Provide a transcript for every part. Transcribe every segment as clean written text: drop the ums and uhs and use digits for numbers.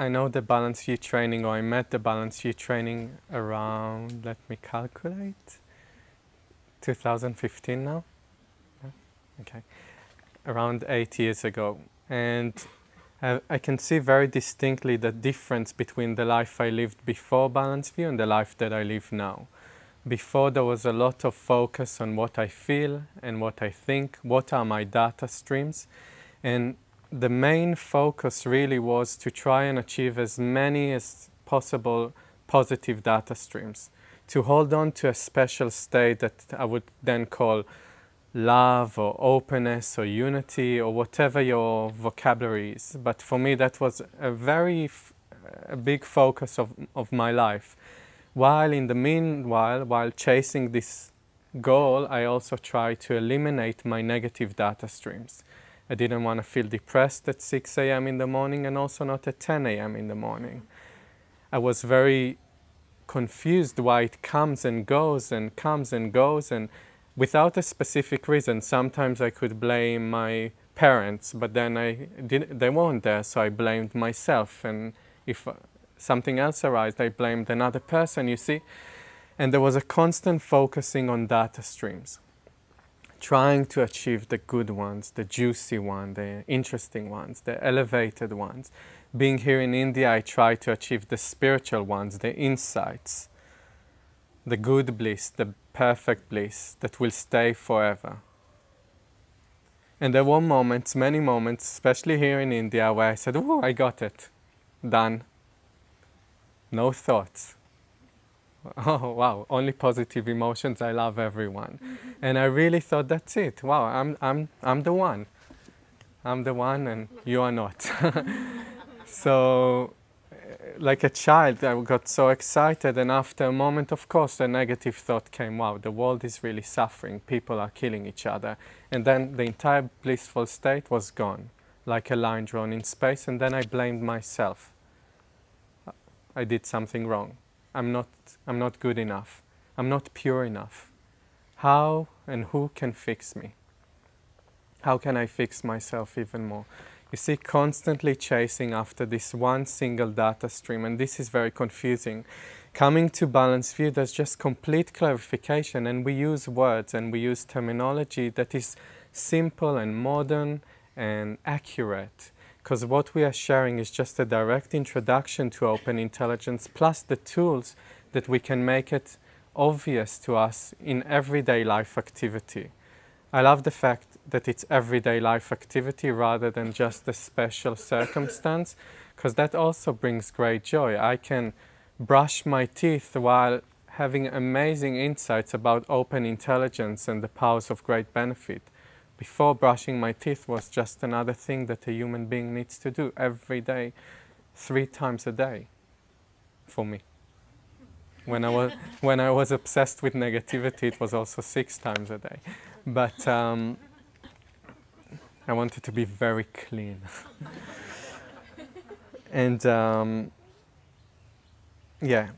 I know the Balanced View training, or I met the Balanced View training around, let me calculate, 2015 now? Yeah. Okay. Around 8 years ago. And I can see very distinctly the difference between the life I lived before Balanced View and the life that I live now. Before, there was a lot of focus on what I feel and what I think, what are my data streams. And the main focus really was to try and achieve as many as possible positive data streams, to hold on to a special state that I would then call love or openness or unity or whatever your vocabulary is. But for me, that was a big focus of my life. While in the meanwhile, while chasing this goal, I also tried to eliminate my negative data streams. I didn't want to feel depressed at 6 a.m. in the morning, and also not at 10 a.m. in the morning. I was very confused why it comes and goes and comes and goes, and without a specific reason. Sometimes I could blame my parents, but then they weren't there, so I blamed myself. And if something else arose, I blamed another person, you see. And there was a constant focusing on data streams, trying to achieve the good ones, the juicy ones, the interesting ones, the elevated ones. Being here in India, I try to achieve the spiritual ones, the insights, the good bliss, the perfect bliss that will stay forever. And there were moments, many moments, especially here in India, where I said, "Ooh, I got it. Done. No thoughts. Oh, wow, only positive emotions, I love everyone." And I really thought, that's it, wow, I'm the one. I'm the one and you are not. So, like a child, I got so excited, and after a moment, of course, the negative thought came, wow, the world is really suffering, people are killing each other. And then the entire blissful state was gone, like a line drawn in space, and then I blamed myself. I did something wrong. I'm not good enough. I'm not pure enough. How and who can fix me? How can I fix myself even more? You see, constantly chasing after this one single data stream, and this is very confusing. Coming to Balanced View, there's just complete clarification, and we use words and we use terminology that is simple and modern and accurate. Because what we are sharing is just a direct introduction to Open Intelligence, plus the tools that we can make it obvious to us in everyday life activity. I love the fact that it's everyday life activity rather than just a special circumstance, because that also brings great joy. I can brush my teeth while having amazing insights about Open Intelligence and the powers of great benefit. Before, brushing my teeth was just another thing that a human being needs to do every day, 3 times a day, for me. When I was obsessed with negativity, it was also 6 times a day. But I wanted to be very clean. And yeah.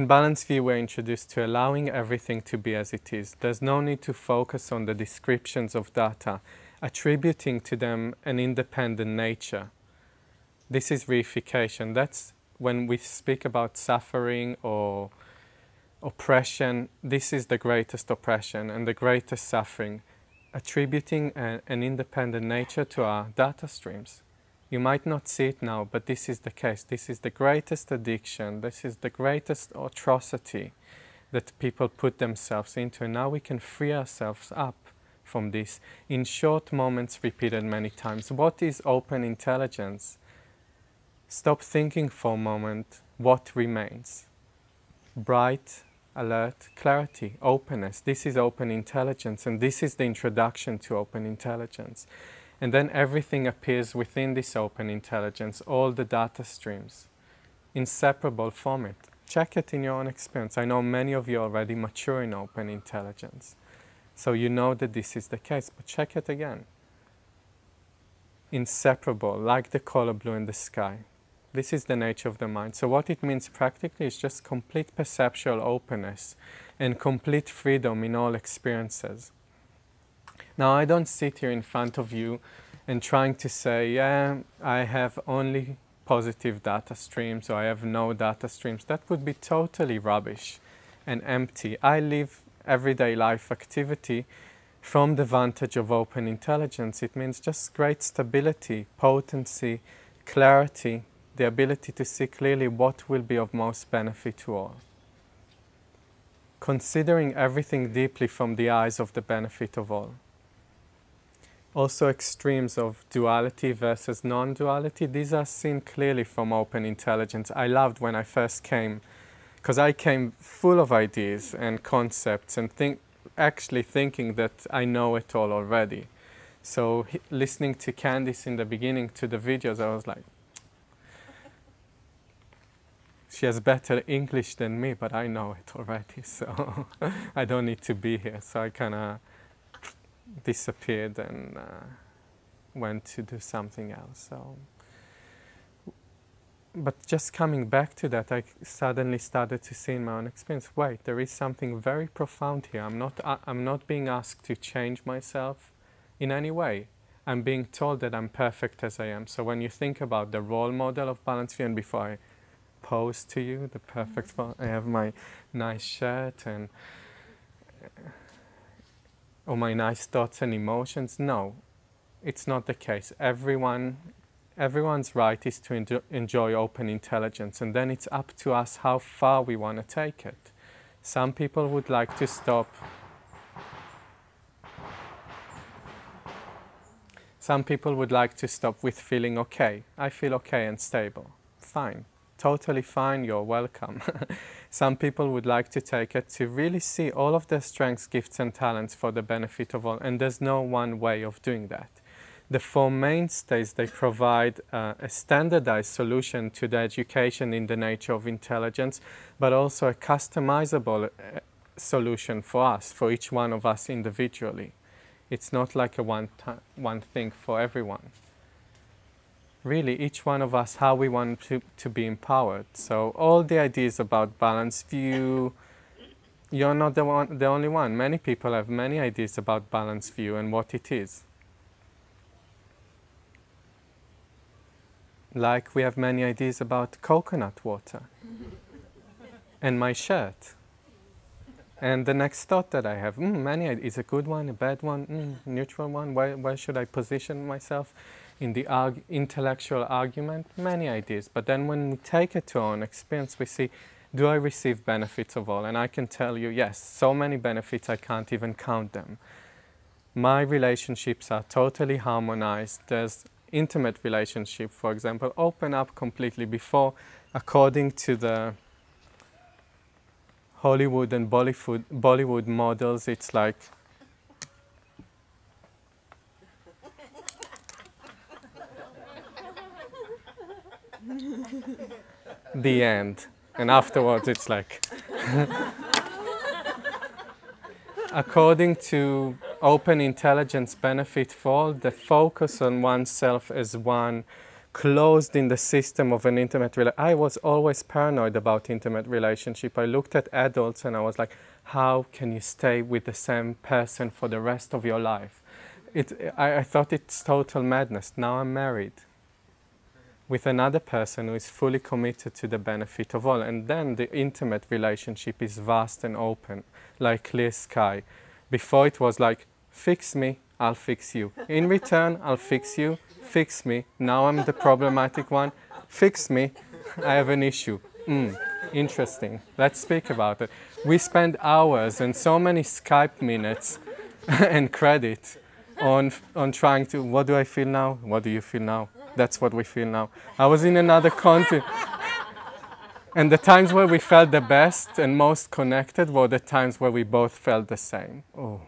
In Balanced View, we're introduced to allowing everything to be as it is. There's no need to focus on the descriptions of data, attributing to them an independent nature. This is reification. That's when we speak about suffering or oppression. This is the greatest oppression and the greatest suffering, attributing an independent nature to our data streams. You might not see it now, but this is the case. This is the greatest addiction. This is the greatest atrocity that people put themselves into. And now we can free ourselves up from this in short moments repeated many times. What is Open Intelligence? Stop thinking for a moment. What remains? Bright, alert, clarity, openness. This is Open Intelligence, and this is the introduction to Open Intelligence. And then everything appears within this Open Intelligence, all the data streams, inseparable from it. Check it in your own experience. I know many of you already mature in Open Intelligence, so you know that this is the case, but check it again. Inseparable, like the color blue in the sky. This is the nature of the mind. So what it means practically is just complete perceptual openness and complete freedom in all experiences. Now, I don't sit here in front of you and trying to say, yeah, I have only positive data stream, so I have no data streams. That would be totally rubbish and empty. I live everyday life activity from the vantage of open intelligence. It means just great stability, potency, clarity, the ability to see clearly what will be of most benefit to all. Considering everything deeply from the eyes of the benefit of all. Also extremes of duality versus non-duality, these are seen clearly from open intelligence. I loved when I first came, because I came full of ideas and concepts and actually thinking that I know it all already. So listening to Candice in the beginning to the videos, I was like, she has better English than me, but I know it already, so I don't need to be here. So I kind of disappeared and went to do something else. So, but just coming back to that, I suddenly started to see in my own experience, wait, there is something very profound here. I'm not being asked to change myself in any way. I'm being told that I'm perfect as I am. So when you think about the role model of Balanced View, and before I pose to you, the perfect one, I have my nice shirt and or my nice thoughts and emotions. No, it's not the case. Everyone's right is to enjoy open intelligence, and then it's up to us how far we want to take it. Some people would like to stop. Some people would like to stop with feeling okay. I feel okay and stable. Fine. Totally fine, you're welcome. Some people would like to take it to really see all of their strengths, gifts and talents for the benefit of all, and there's no one way of doing that. The Four Mainstays, they provide a standardized solution to the education in the nature of intelligence, but also a customizable solution for us, for each one of us individually. It's not like a one thing for everyone. Really, each one of us, how we want to be empowered. So all the ideas about Balanced View, you're not the only one. Many people have many ideas about Balanced View and what it is. Like we have many ideas about coconut water and my shirt. And the next thought that I have, many ideas, a good one, a bad one, neutral one, where should I position myself? In the intellectual argument, many ideas. But then when we take it to our own experience, we see, do I receive benefits of all? And I can tell you, yes, so many benefits, I can't even count them. My relationships are totally harmonized. There's intimate relationship, for example, open up completely. Before, according to the Hollywood and Bollywood models, it's like, the end, and afterwards it's like according to open intelligence benefit for all, the focus on oneself as one closed in the system of an intimate relationship. I was always paranoid about intimate relationship. I looked at adults and I was like, how can you stay with the same person for the rest of your life? I thought it's total madness. Now I'm married with another person who is fully committed to the benefit of all. And then the intimate relationship is vast and open, like clear sky. Before it was like, fix me, I'll fix you. In return, I'll fix you, fix me. Now I'm the problematic one. Fix me, I have an issue. Interesting, let's speak about it. We spend hours and so many Skype minutes and credit on trying to, what do I feel now? What do you feel now? That's what we feel now. I was in another continent. And the times where we felt the best and most connected were the times where we both felt the same. Oh.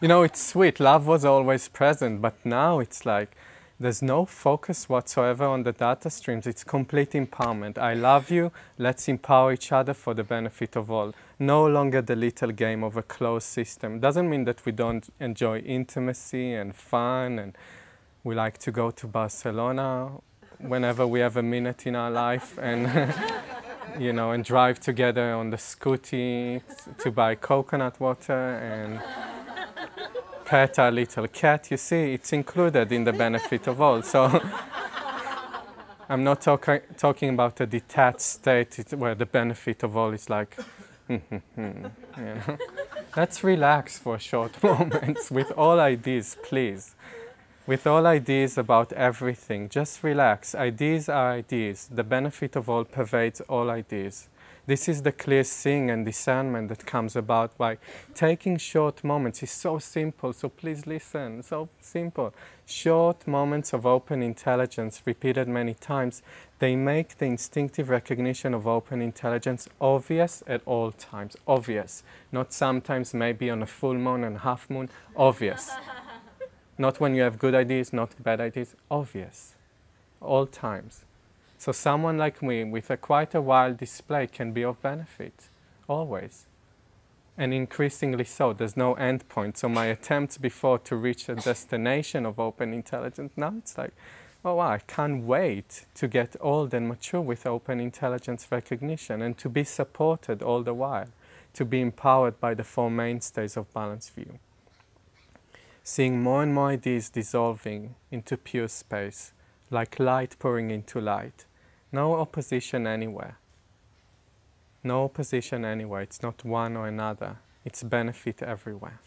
You know, it's sweet. Love was always present. But now it's like there's no focus whatsoever on the data streams. It's complete empowerment. I love you. Let's empower each other for the benefit of all. No longer the little game of a closed system. Doesn't mean that we don't enjoy intimacy and fun, and we like to go to Barcelona whenever we have a minute in our life and, you know, and drive together on the scooty to buy coconut water and pet our little cat. You see, it's included in the benefit of all. So I'm not talking about a detached state where the benefit of all is like, you know. Let's relax for short moments with all ideas, please. With all ideas about everything, just relax. Ideas are ideas. The benefit of all pervades all ideas. This is the clear seeing and discernment that comes about by taking short moments. It's so simple, so please listen, so simple. Short moments of open intelligence, repeated many times, they make the instinctive recognition of open intelligence obvious at all times. Obvious. Not sometimes, maybe on a full moon and half moon. Obvious. Not when you have good ideas, not bad ideas. Obvious. All times. So someone like me, with quite a wild display, can be of benefit, always. And increasingly so, there's no end point. So my attempts before to reach a destination of open intelligence, now it's like, oh wow, I can't wait to get old and mature with open intelligence recognition and to be supported all the while, to be empowered by the Four Mainstays of Balanced View. Seeing more and more ideas dissolving into pure space, like light pouring into light. No opposition anywhere. No opposition anywhere. It's not one or another. It's benefit everywhere.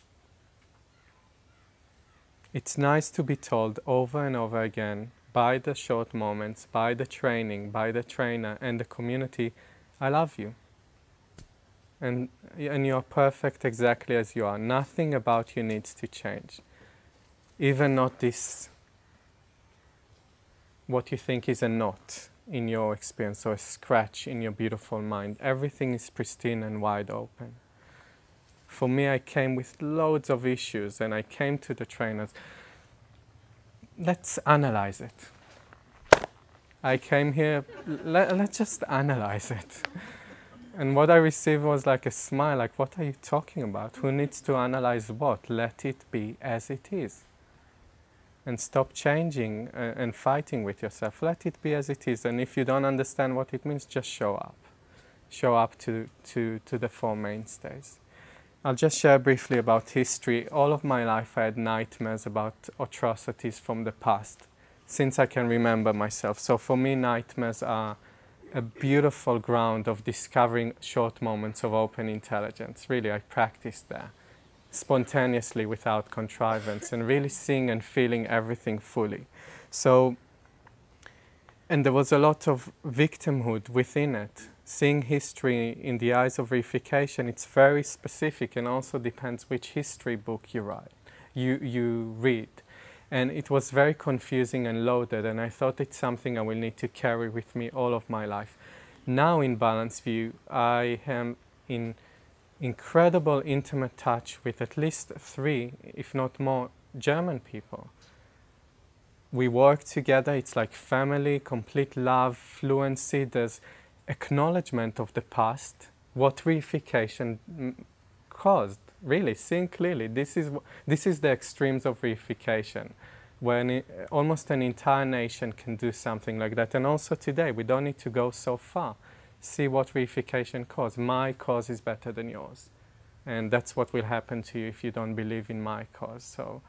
It's nice to be told over and over again by the short moments, by the training, by the trainer and the community, I love you. And you're perfect exactly as you are. Nothing about you needs to change. Even not this, what you think is a knot in your experience or a scratch in your beautiful mind. Everything is pristine and wide open. For me, I came with loads of issues and I came to the trainers. Let's analyze it. I came here, let's just analyze it. And what I received was like a smile, like, what are you talking about? Who needs to analyze what? Let it be as it is. And stop changing and fighting with yourself. Let it be as it is. And if you don't understand what it means, just show up. Show up to the Four Mainstays. I'll just share briefly about history. All of my life I had nightmares about atrocities from the past, since I can remember myself. So for me, nightmares are a beautiful ground of discovering short moments of open intelligence. Really, I practiced there. Spontaneously, without contrivance, and really seeing and feeling everything fully. So, and there was a lot of victimhood within it. Seeing history in the eyes of reification, it's very specific and also depends which history book you write, you read. And it was very confusing and loaded, and I thought it's something I will need to carry with me all of my life. Now in Balanced View, I am in incredible intimate touch with at least 3, if not more, German people. We work together, it's like family, complete love, fluency, there's acknowledgement of the past, what reification caused, really, seeing clearly. This is the extremes of reification, when almost an entire nation can do something like that. And also today, we don't need to go so far. See what reification caused. My cause is better than yours. And that's what will happen to you if you don't believe in my cause. So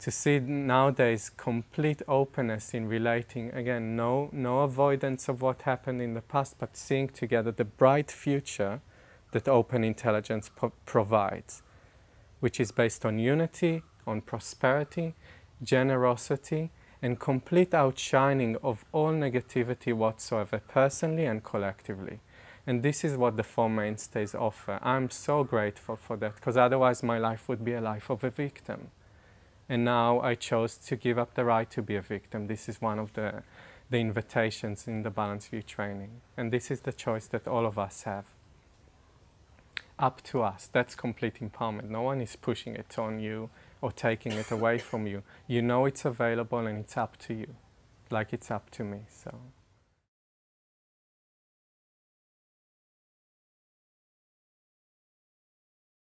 to see nowadays complete openness in relating, again, no avoidance of what happened in the past, but seeing together the bright future that open intelligence provides, which is based on unity, on prosperity, generosity, and complete outshining of all negativity whatsoever, personally and collectively. And this is what the Four Mainstays offer. I'm so grateful for that, because otherwise my life would be a life of a victim. And now I chose to give up the right to be a victim. This is one of the invitations in the Balanced View training. And this is the choice that all of us have. Up to us. That's complete empowerment. No one is pushing it on you or taking it away from you. You know it's available and it's up to you, like it's up to me. So.